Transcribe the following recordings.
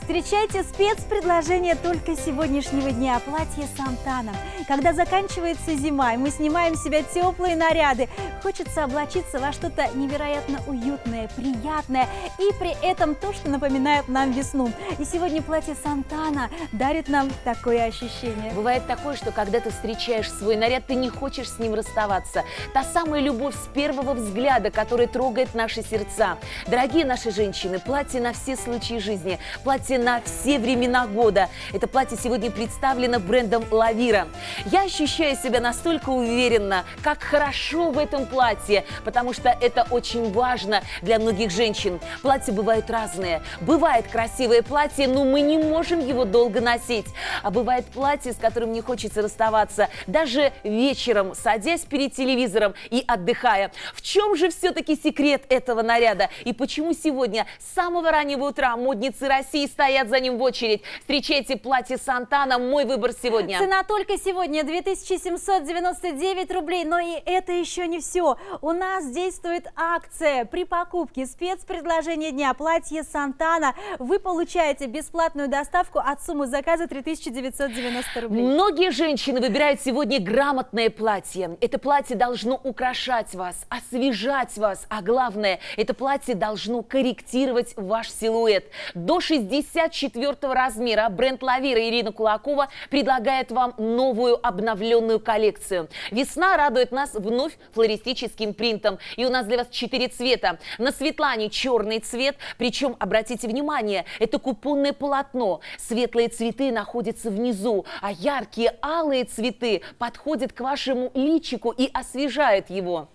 Встречайте спецпредложение только сегодняшнего дня. Платье Сантана. Когда заканчивается зима, и мы снимаем с себя теплые наряды, хочется облачиться во что-то невероятно уютное, приятное и при этом то, что напоминает нам весну. И сегодня платье Сантана дарит нам такое ощущение. Бывает такое, что когда ты встречаешь свой наряд, ты не хочешь с ним расставаться. Та самая любовь с первого взгляда, которая трогает наши сердца. Дорогие наши женщины, платье на все случаи жизни, платье на все времена года. Это платье сегодня представлено брендом Лавира. Я ощущаю себя настолько уверенно, как хорошо в этом платье, потому что это очень важно для многих женщин. Платья бывают разные. Бывает красивое платье, но мы не можем его долго носить. А бывает платье, с которым не хочется расставаться, даже вечером, садясь перед телевизором и отдыхая. В чем же все-таки секрет этого наряда? И почему сегодня с самого раннего утра модницы России стоят за ним в очередь? Встречайте платье Сантана. Мой выбор сегодня. Цена только сегодня 2799 рублей. Но и это еще не все. У нас действует акция. При покупке спецпредложения дня платье Сантана вы получаете бесплатную доставку от суммы заказа 3990 рублей. Многие женщины выбирают сегодня грамотное платье. Это платье должно украшать вас, освежать вас. А главное, это платье должно корректировать ваш силуэт. До 64 размера бренд Лавира Ирина Кулакова предлагает вам новую обновленную коллекцию. Весна радует нас вновь флористическим принтом. И у нас для вас 4 цвета. На Светлане черный цвет. Причем, обратите внимание, это купонное полотно. Светлые цветы находятся внизу, а яркие алые цветы подходят к вашему личику и освежают его.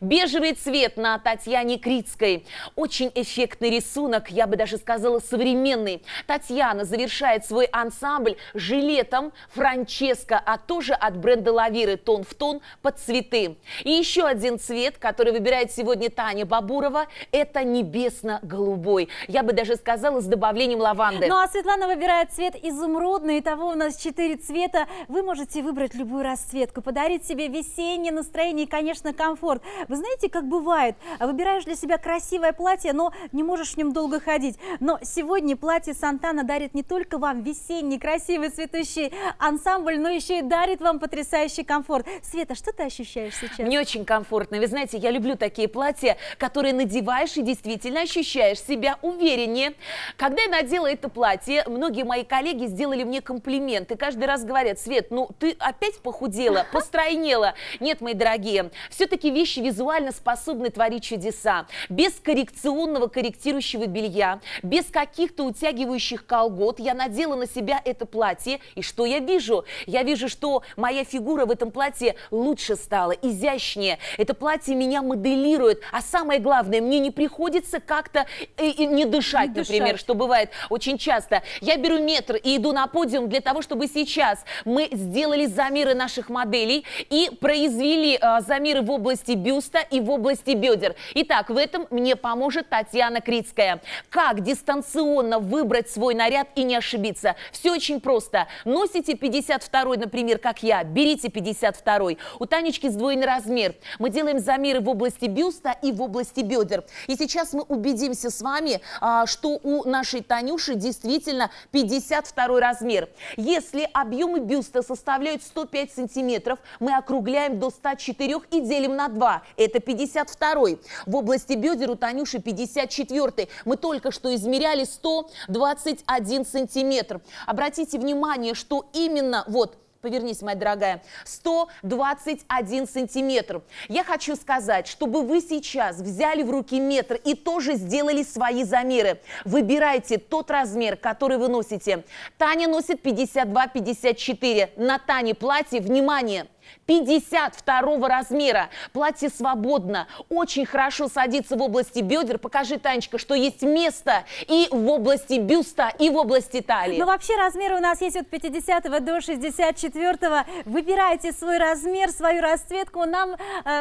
Бежевый цвет на Татьяне Крицкой. Очень эффектный рисунок, я бы даже сказала, современный. Татьяна завершает свой ансамбль жилетом Франческо, а тоже от бренда Лавиры, тон в тон под цветы. И еще один цвет, который выбирает сегодня Таня Бабурова, это небесно-голубой. Я бы даже сказала, с добавлением лаванды. Ну а Светлана выбирает цвет изумрудный. Итого у нас 4 цвета. Вы можете выбрать любую расцветку, подарить себе весеннее настроение и, конечно, комфорт. Вы знаете, как бывает, выбираешь для себя красивое платье, но не можешь в нем долго ходить. Но сегодня платье Сантана дарит не только вам весенний, красивый, цветущий ансамбль, но еще и дарит вам потрясающий комфорт. Света, что ты ощущаешь сейчас? Мне очень комфортно. Вы знаете, я люблю такие платья, которые надеваешь и действительно ощущаешь себя увереннее. Когда я надела это платье, многие мои коллеги сделали мне комплименты. Каждый раз говорят: Свет, ну ты опять похудела, постройнела. Нет, мои дорогие, все-таки вещи визуально способны творить чудеса. Без коррекционного корректирующего белья, без каких-то утягивающих колгот я надела на себя это платье. И что я вижу? Я вижу, что моя фигура в этом платье лучше стала, изящнее. Это платье меня моделирует. А самое главное, мне не приходится как-то не дышать, например, что бывает очень часто. Я беру метр и иду на подиум для того, чтобы сейчас мы сделали замеры наших моделей и произвели замеры в области бюста и в области бедер. Итак, в этом мне поможет Татьяна Крицкая. Как дистанционно выбрать свой наряд и не ошибиться? Все очень просто. Носите 52-й, например, как я, берите 52-й. У Танечки сдвоенный размер. Мы делаем замеры в области бюста и в области бедер. И сейчас мы убедимся с вами, что у нашей Танюши действительно 52-й размер. Если объемы бюста составляют 105 сантиметров, мы округляем до 104 и делим на 2. Это 52-й. В области бедер у Танюши 54-й. Мы только что измеряли 121 сантиметр. Обратите внимание, что именно вот... Повернись, моя дорогая, 121 сантиметр. Я хочу сказать, чтобы вы сейчас взяли в руки метр и тоже сделали свои замеры. Выбирайте тот размер, который вы носите. Таня носит 52-54. На Тане платье, внимание, 52 размера. Платье свободно, очень хорошо садится в области бедер. Покажи, Танечка, что есть место и в области бюста, и в области талии. Ну, вообще, размеры у нас есть от 50 до 64. Выбирайте свой размер, свою расцветку. Нам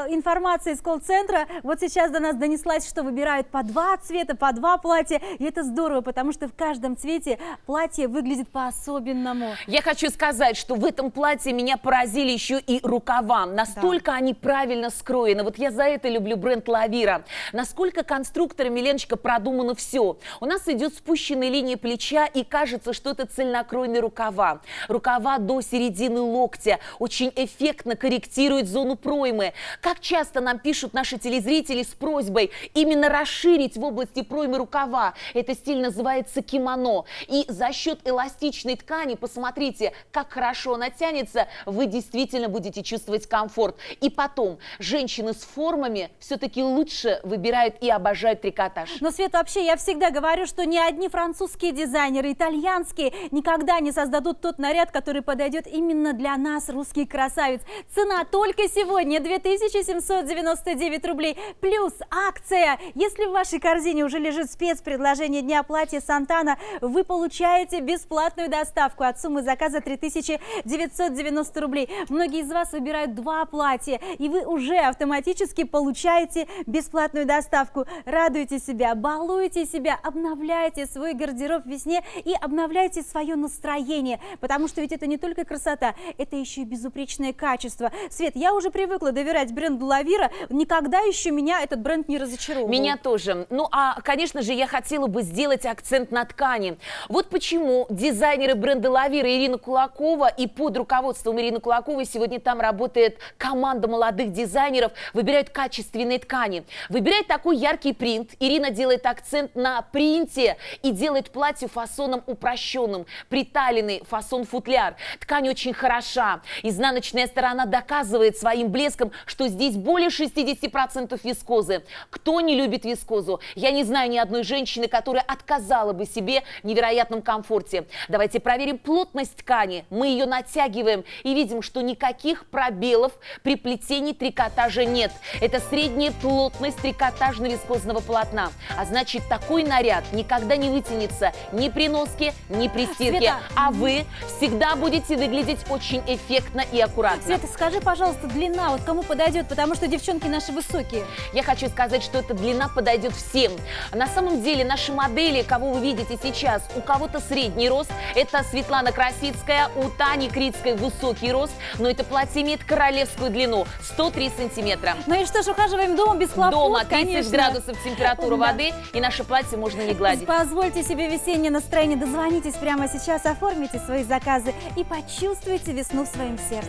информация из колл-центра. Вот сейчас до нас донеслась, что выбирают по 2 цвета, по 2 платья. И это здорово, потому что в каждом цвете платье выглядит по-особенному. Я хочу сказать, что в этом платье меня поразили еще и рукава. Настолько они правильно скроены. Вот я за это люблю бренд Лавира. Насколько конструкторами, Леночка, продумано все. У нас идет спущенная линия плеча, и кажется, что это цельнокроенные рукава. Рукава до середины локтя. Очень эффектно корректирует зону проймы. Как часто нам пишут наши телезрители с просьбой именно расширить в области проймы рукава. Это стиль называется кимоно. И за счет эластичной ткани, посмотрите, как хорошо она тянется, вы действительно будете чувствовать комфорт. И потом, женщины с формами все-таки лучше выбирают и обожают трикотаж. Но, Свет, вообще я всегда говорю, что ни одни французские дизайнеры, итальянские никогда не создадут тот наряд, который подойдет именно для нас, русских красавиц. Цена только сегодня 2799 рублей плюс акция. Если в вашей корзине уже лежит спецпредложение дня платья Сантана, вы получаете бесплатную доставку от суммы заказа 3990 рублей. Многие из вас выбирают 2 платья, и вы уже автоматически получаете бесплатную доставку. Радуйте себя, балуйте себя, обновляйте свой гардероб в весне и обновляйте свое настроение, потому что ведь это не только красота, это еще и безупречное качество. Свет, я уже привыкла доверять бренду Лавира, никогда еще меня этот бренд не разочаровал. Меня тоже. Ну, а, конечно же, я хотела бы сделать акцент на ткани. Вот почему дизайнеры бренда Лавира Ирина Кулакова и под руководством Ирины Кулаковой сегодня там работает команда молодых дизайнеров, выбирают качественные ткани. Выбирает такой яркий принт. Ирина делает акцент на принте и делает платье фасоном упрощенным. Приталенный фасон-футляр. Ткань очень хороша. Изнаночная сторона доказывает своим блеском, что здесь более 60% вискозы. Кто не любит вискозу? Я не знаю ни одной женщины, которая отказала бы себе в невероятном комфорте. Давайте проверим плотность ткани. Мы ее натягиваем и видим, что никаких пробелов при плетении трикотажа нет. Это средняя плотность трикотажно-вискозного полотна. А значит, такой наряд никогда не вытянется ни при носке, ни при стирке. Света. А вы всегда будете выглядеть очень эффектно и аккуратно. Света, скажи, пожалуйста, длина вот кому подойдет, потому что девчонки наши высокие. Я хочу сказать, что эта длина подойдет всем. На самом деле, наши модели, кого вы видите сейчас, у кого-то средний рост. Это Светлана Красицкая, у Тани Крицкой высокий рост, но это платье имеет королевскую длину 103 сантиметра. Ну и что ж, ухаживаем дома без хлопот. Дома 30 градусов температура воды, и наше платье можно не гладить. Позвольте себе весеннее настроение, дозвонитесь прямо сейчас, оформите свои заказы и почувствуйте весну в своем сердце.